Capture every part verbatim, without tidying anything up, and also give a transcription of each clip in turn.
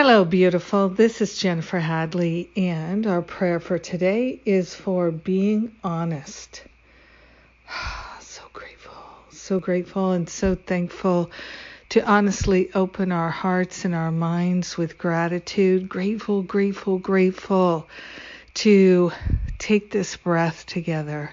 Hello, beautiful. This is Jennifer Hadley, and our prayer for today is for being honest. So grateful, so grateful, and so thankful to honestly open our hearts and our minds with gratitude. Grateful, grateful, grateful to take this breath together,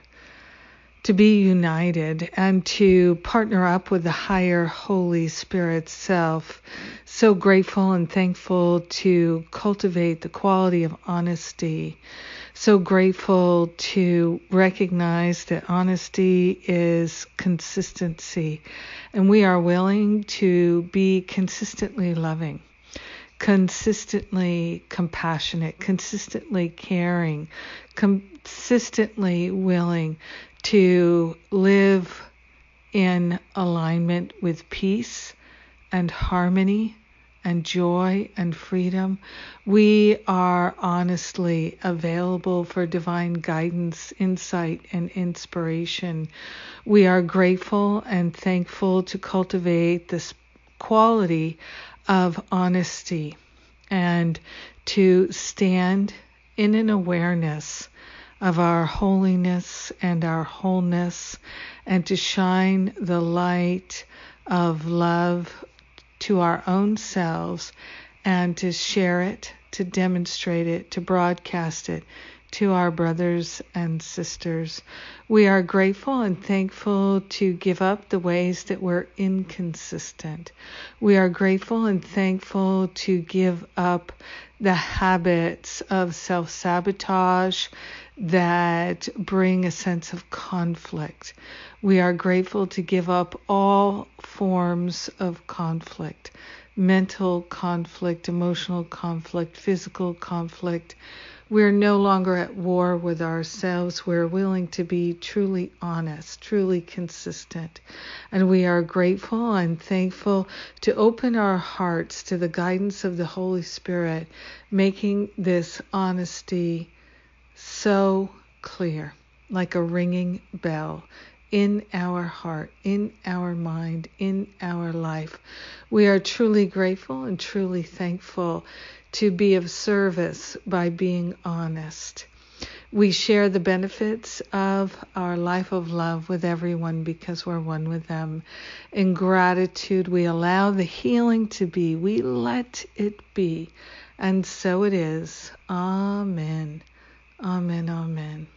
to be united, and to partner up with the higher Holy Spirit self. So grateful and thankful to cultivate the quality of honesty. So grateful to recognize that honesty is consistency, and we are willing to be consistently loving, consistently compassionate, consistently caring, consistently willing to live in alignment with peace and harmony and joy and freedom. We are honestly available for divine guidance, insight, and inspiration. We are grateful and thankful to cultivate this quality of honesty and to stand in an awareness of our holiness and our wholeness, and to shine the light of love to our own selves, and to share it, to demonstrate it, to broadcast it to our brothers and sisters. We are grateful and thankful to give up the ways that we're inconsistent. We are grateful and thankful to give up the habits of self-sabotage that bring a sense of conflict. We are grateful to give up all forms of conflict: mental conflict, emotional conflict, physical conflict. We're no longer at war with ourselves. We're willing to be truly honest, truly consistent. And we are grateful and thankful to open our hearts to the guidance of the Holy Spirit, making this honesty so clear, like a ringing bell in our heart, in our mind, in our life. We are truly grateful and truly thankful to be of service by being honest. We share the benefits of our life of love with everyone because we're one with them. In gratitude, we allow the healing to be. We let it be. And so it is. Amen. Amen. Amen.